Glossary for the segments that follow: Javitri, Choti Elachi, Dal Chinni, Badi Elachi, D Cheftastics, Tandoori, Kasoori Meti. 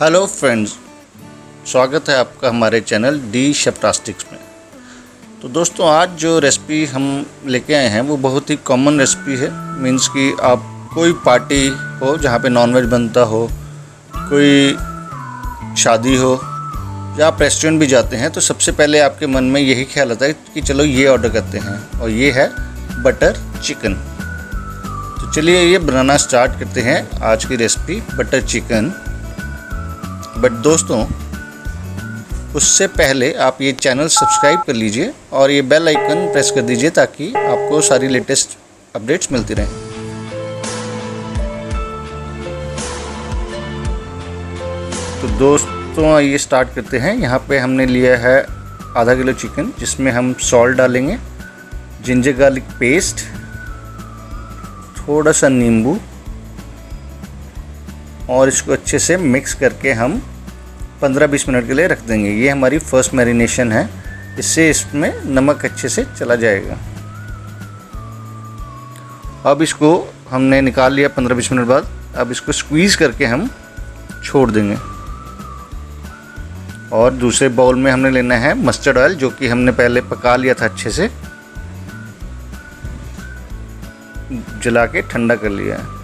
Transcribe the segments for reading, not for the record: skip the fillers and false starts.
Hello friends, स्वागत है आपका हमारे चैनल डी शेफ्टास्टिक्स में। तो दोस्तों, आज जो रेसिपी हम लेके आए हैं वो बहुत ही कॉमन रेसिपी है। मीन्स कि आप कोई पार्टी हो जहाँ पे नॉनवेज बनता हो, कोई शादी हो या आप रेस्टोरेंट भी जाते हैं तो सबसे पहले आपके मन में यही ख्याल आता है कि चलो ये ऑर्डर करते हैं, और ये है बटर चिकन। तो चलिए ये बनाना स्टार्ट करते हैं आज की रेसिपी बटर चिकन। बट दोस्तों, उससे पहले आप ये चैनल सब्सक्राइब कर लीजिए और ये बेल आइकन प्रेस कर दीजिए ताकि आपको सारी लेटेस्ट अपडेट्स मिलती रहें। तो दोस्तों, ये स्टार्ट करते हैं। यहाँ पे हमने लिया है आधा किलो चिकन, जिसमें हम सॉल्ट डालेंगे, जिंजर गार्लिक पेस्ट, थोड़ा सा नींबू, और इसको अच्छे से मिक्स करके हम 15-20 मिनट के लिए रख देंगे। ये हमारी फर्स्ट मैरिनेशन है, इससे इसमें नमक अच्छे से चला जाएगा। अब इसको हमने निकाल लिया 15-20 मिनट बाद। अब इसको स्क्वीज़ करके हम छोड़ देंगे। और दूसरे बाउल में हमने लेना है मस्टर्ड ऑयल, जो कि हमने पहले पका लिया था, अच्छे से जला के ठंडा कर लिया है।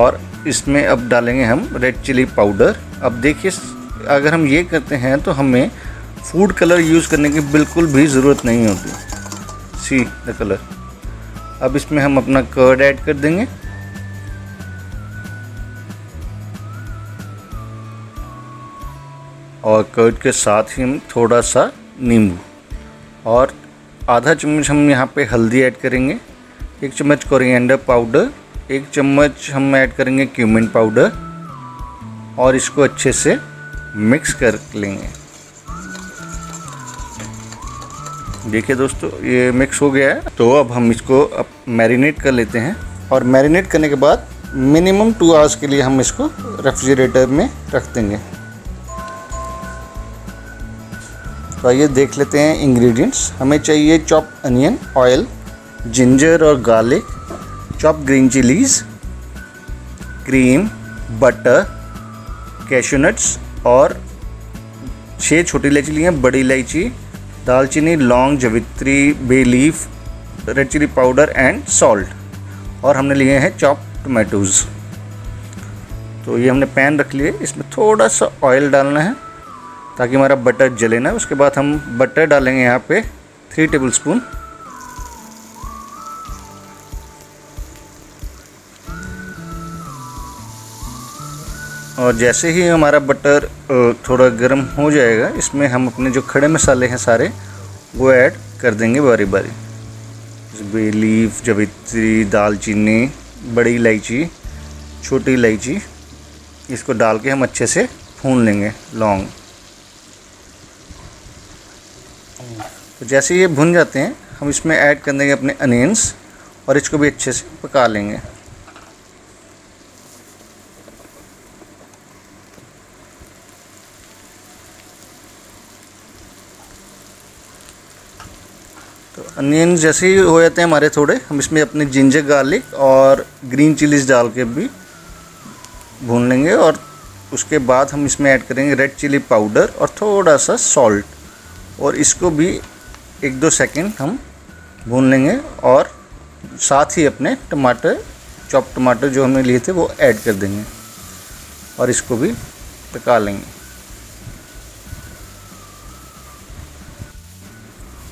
और इसमें अब डालेंगे हम रेड चिली पाउडर। अब देखिए, अगर हम ये करते हैं तो हमें फूड कलर यूज़ करने की बिल्कुल भी ज़रूरत नहीं होती। See the colour. अब इसमें हम अपना कर्ड ऐड कर देंगे, और कर्ड के साथ ही हम थोड़ा सा नींबू और आधा चम्मच हम यहाँ पे हल्दी ऐड करेंगे, 1 चम्मच कोरिएंडर पाउडर, 1 चम्मच हम ऐड करेंगे क्यूमिन पाउडर, और इसको अच्छे से मिक्स कर लेंगे। देखिए दोस्तों, ये मिक्स हो गया है। तो अब हम इसको मैरिनेट कर लेते हैं, और मैरिनेट करने के बाद मिनिमम 2 आवर्स के लिए हम इसको रेफ्रिजरेटर में रख देंगे। तो आइए देख लेते हैं इंग्रेडिएंट्स। हमें चाहिए चॉप अनियन, ऑयल, जिंजर और garlic, chop green chillies, cream, butter, cashew nuts, और 6 छोटी इलायची ली हैं, बड़ी इलायची, दालचीनी, लौंग, जवित्री, bay leaf, red chilli powder and salt, और हमने लिए हैं चॉप टोमेटोज़। तो ये हमने पैन रख लिए, इसमें थोड़ा सा ऑयल डालना है ताकि हमारा बटर जले ना। उसके बाद हम बटर डालेंगे यहाँ पे 3 टेबल स्पून, और जैसे ही हमारा बटर थोड़ा गर्म हो जाएगा, इसमें हम अपने जो खड़े मसाले हैं सारे वो ऐड कर देंगे बारी बारी। बे लीफ, जवित्री, दालचीनी, बड़ी इलायची, छोटी इलायची, इसको डाल के हम अच्छे से भून लेंगे, लौंग। तो जैसे ये भुन जाते हैं, हम इसमें ऐड कर देंगे अपने अनियंस, और इसको भी अच्छे से पका लेंगे। अनियन जैसे ही हो जाते हैं हमारे थोड़े, हम इसमें अपने जिंजर गार्लिक और ग्रीन चिलीज डाल के भी भून लेंगे। और उसके बाद हम इसमें ऐड करेंगे रेड चिली पाउडर और थोड़ा सा सॉल्ट, और इसको भी 1-2 सेकंड हम भून लेंगे। और साथ ही अपने टमाटर, चॉप टमाटर जो हमने लिए थे, वो ऐड कर देंगे और इसको भी पका लेंगे।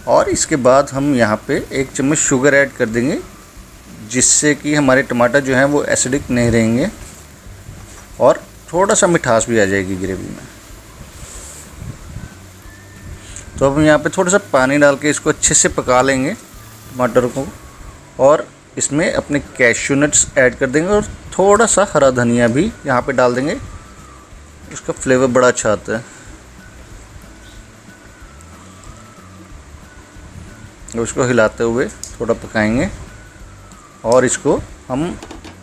और इसके बाद हम यहाँ पे 1 चम्मच शुगर ऐड कर देंगे, जिससे कि हमारे टमाटर जो हैं वो एसिडिक नहीं रहेंगे, और थोड़ा सा मिठास भी आ जाएगी ग्रेवी में। तो अब यहाँ पे थोड़ा सा पानी डाल के इसको अच्छे से पका लेंगे टमाटर को, और इसमें अपने कैश्यू नट्स ऐड कर देंगे, और थोड़ा सा हरा धनिया भी यहाँ पे डाल देंगे, इसका फ्लेवर बड़ा अच्छा आता है। उसको हिलाते हुए थोड़ा पकाएंगे, और इसको हम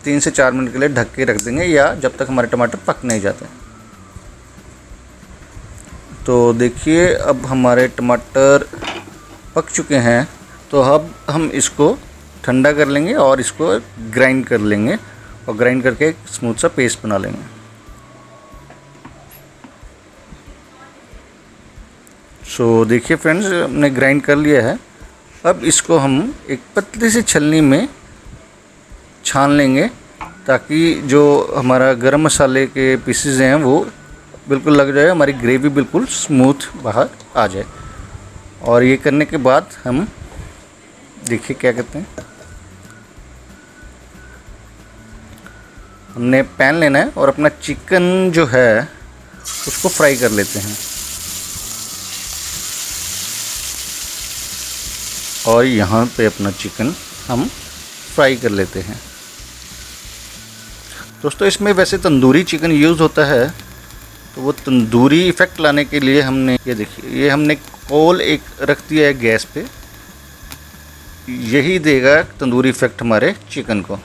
3 से 4 मिनट के लिए ढक के रख देंगे, या जब तक हमारे टमाटर पक नहीं जाते। तो देखिए, अब हमारे टमाटर पक चुके हैं। तो अब हम इसको ठंडा कर लेंगे और इसको ग्राइंड कर लेंगे, और ग्राइंड करके स्मूथ सा पेस्ट बना लेंगे। सो देखिए फ्रेंड्स, हमने ग्राइंड कर लिया है। अब इसको हम एक पतली सी छलनी में छान लेंगे ताकि जो हमारा गरम मसाले के पीसेज हैं वो बिल्कुल लग जाए, हमारी ग्रेवी बिल्कुल स्मूथ बाहर आ जाए। और ये करने के बाद हम देखिए क्या करते हैं, हमने पैन लेना है और अपना चिकन जो है उसको फ्राई कर लेते हैं। और यहाँ पे अपना चिकन हम फ्राई कर लेते हैं। दोस्तों इसमें वैसे तंदूरी चिकन यूज़ होता है, तो वो तंदूरी इफ़ेक्ट लाने के लिए हमने ये देखिए, ये हमने कोल एक रख दिया है गैस पे, यही देगा तंदूरी इफ़ेक्ट हमारे चिकन को।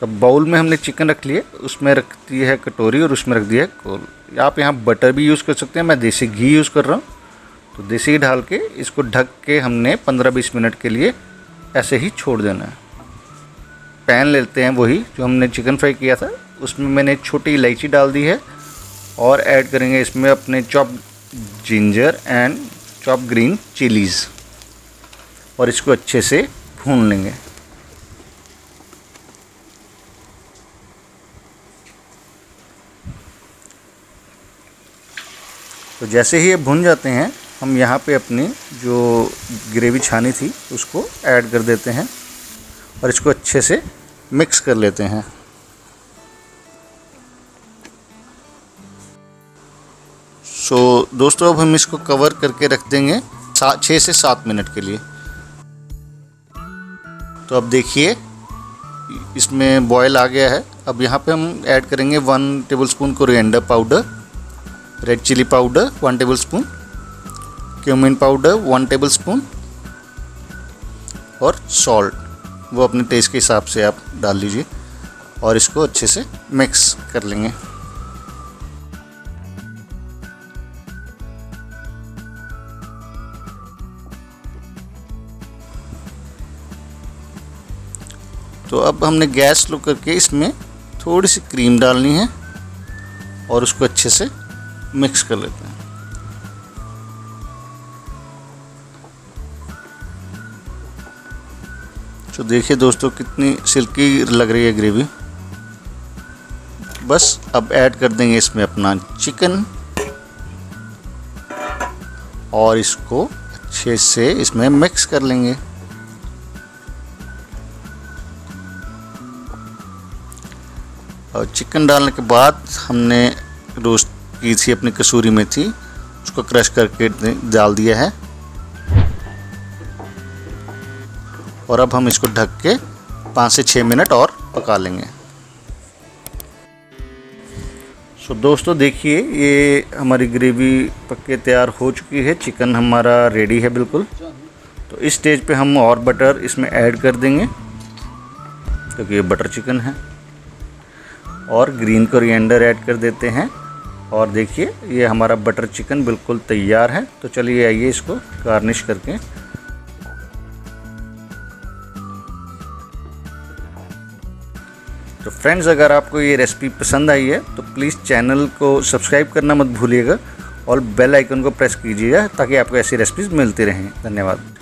तो बाउल में हमने चिकन रख लिए, उसमें रख दी है कटोरी और उसमें रख दिया है कोल। आप यहाँ बटर भी यूज़ कर सकते हैं, मैं देसी घी यूज़ कर रहा हूँ। तो देसी घी डाल के इसको ढक के हमने 15-20 मिनट के लिए ऐसे ही छोड़ देना है। पैन लेते हैं वही जो हमने चिकन फ्राई किया था, उसमें मैंने छोटी इलायची डाल दी है और ऐड करेंगे इसमें अपने chop ginger and chop green chillies और इसको अच्छे से भून लेंगे। तो जैसे ही ये भुन जाते हैं हम यहाँ पे अपनी जो ग्रेवी छानी थी उसको ऐड कर देते हैं और इसको अच्छे से मिक्स कर लेते हैं। सो दोस्तों अब हम इसको कवर करके रख देंगे 6 से 7 मिनट के लिए। तो अब देखिए इसमें बॉयल आ गया है। अब यहाँ पे हम ऐड करेंगे 1 tablespoon coriander powder, red chilli powder 1 tablespoon, cumin powder 1 tablespoon और सॉल्ट, वो अपने टेस्ट के हिसाब से आप डाल लीजिए और इसको अच्छे से मिक्स कर लेंगे। तो अब हमने गैस लो करके इसमें थोड़ी सी क्रीम डालनी है और उसको अच्छे से मिक्स कर लेते हैं। तो देखिए दोस्तों कितनी सिल्की लग रही है ग्रेवी। बस अब ऐड कर देंगे इसमें अपना चिकन और इसको अच्छे से इसमें मिक्स कर लेंगे। और चिकन डालने के बाद हमने रोस्ट की थी अपनी कसूरी मेथी, उसको क्रश करके डाल दिया है और अब हम इसको ढक के 5 से 6 मिनट और पका लेंगे। सो दोस्तों देखिए ये हमारी ग्रेवी पक के तैयार हो चुकी है, चिकन हमारा रेडी है बिल्कुल। तो इस स्टेज पे हम और बटर इसमें ऐड कर देंगे क्योंकि ये बटर चिकन है और ग्रीन कोरिएंडर ऐड कर देते हैं। और देखिए ये हमारा बटर चिकन बिल्कुल तैयार है। तो चलिए आइए इसको गार्निश करके। तो फ्रेंड्स अगर आपको ये रेसिपी पसंद आई है तो प्लीज़ चैनल को सब्सक्राइब करना मत भूलिएगा और बेल आइकन को प्रेस कीजिएगा ताकि आपको ऐसी रेसिपीज़ मिलती रहें। धन्यवाद।